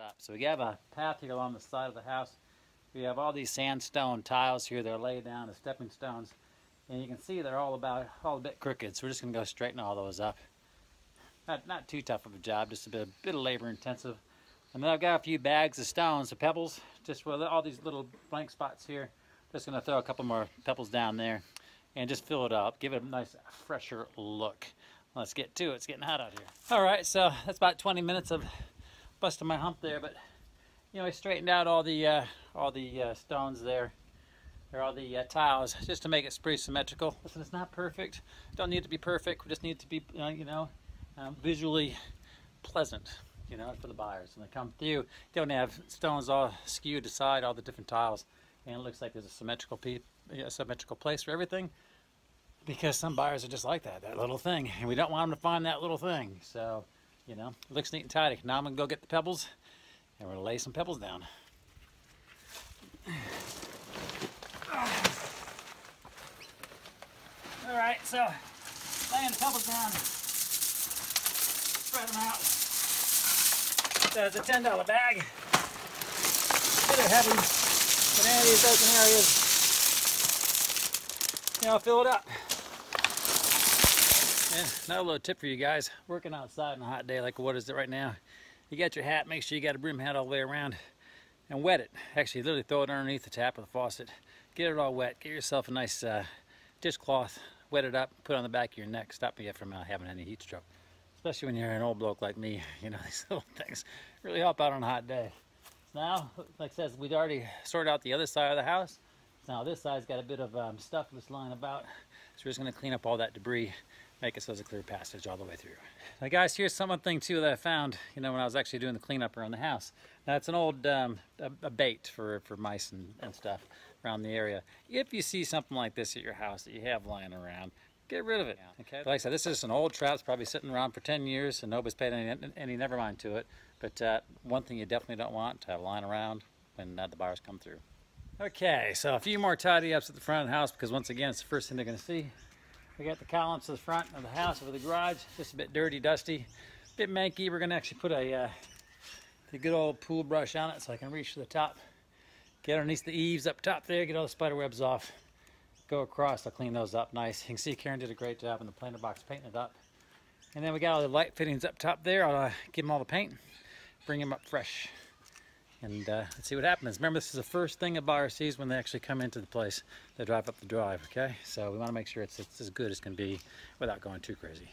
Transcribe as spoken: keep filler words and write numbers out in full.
up. So we have a path here along the side of the house. We have all these sandstone tiles here. They're laid down as stepping stones. And you can see they're all about all a bit crooked. So we're just going to go straighten all those up. Not, not too tough of a job, just a bit, a bit of labor intensive. And then I've got a few bags of stones, the pebbles, just with all these little blank spots here. Just going to throw a couple more pebbles down there and just fill it up. Give it a nice, fresher look. Let's get to it. It's getting hot out here. All right, so that's about twenty minutes of busting my hump there, but you know, I straightened out all the uh, all the uh, stones there, or all the uh, tiles, just to make it pretty symmetrical. Listen, it's not perfect. Don't need it to be perfect. We just need it to be, uh, you know, um, visually pleasant, you know, for the buyers when they come through. Don't have stones all skewed aside, all the different tiles, and it looks like there's a symmetrical piece, a symmetrical place for everything. Because some buyers are just like that, that little thing. And we don't want them to find that little thing. So, you know, it looks neat and tidy. Now I'm going to go get the pebbles, and we're going to lay some pebbles down. All right, so laying the pebbles down. Spread them out. There's a ten dollar bag. Bit of heavy in any of these open areas. You know, fill it up. Yeah, another little tip for you guys. Working outside on a hot day like what is it right now. You got your hat, make sure you got a broom hat all the way around and wet it. Actually, literally throw it underneath the tap of the faucet. Get it all wet. Get yourself a nice uh, dishcloth. Wet it up. Put it on the back of your neck. Stop you from uh, having any heat stroke. Especially when you're an old bloke like me. You know, these little things really help out on a hot day. Now, like I said, we'd already sorted out the other side of the house. Now this side's got a bit of um, stuff that's lying about, so we're just going to clean up all that debris, make it so there's a clear passage all the way through. Now guys, here's some thing too that I found, you know, when I was actually doing the cleanup around the house. Now it's an old um, a, a bait for, for mice and, and stuff around the area. If you see something like this at your house that you have lying around, get rid of it. Okay. But like I said, this is an old trout. It's probably sitting around for ten years and nobody's paid any, any never mind to it. But uh, one thing you definitely don't want to have lying around when uh, the buyers come through. Okay, so a few more tidy ups at the front of the house, because once again, it's the first thing they're going to see. We got the columns to the front of the house over the garage. Just a bit dirty, dusty, a bit manky. We're going to actually put a uh, the good old pool brush on it so I can reach to the top. Get underneath the eaves up top there, get all the spider webs off. Go across, I'll clean those up nice. You can see Karen did a great job in the planter box painting it up. And then we got all the light fittings up top there. I'll uh, give them all the paint, bring them up fresh. And uh, let's see what happens. Remember, this is the first thing a buyer sees when they actually come into the place. They drive up the drive, okay? So we want to make sure it's, it's as good as can be without going too crazy.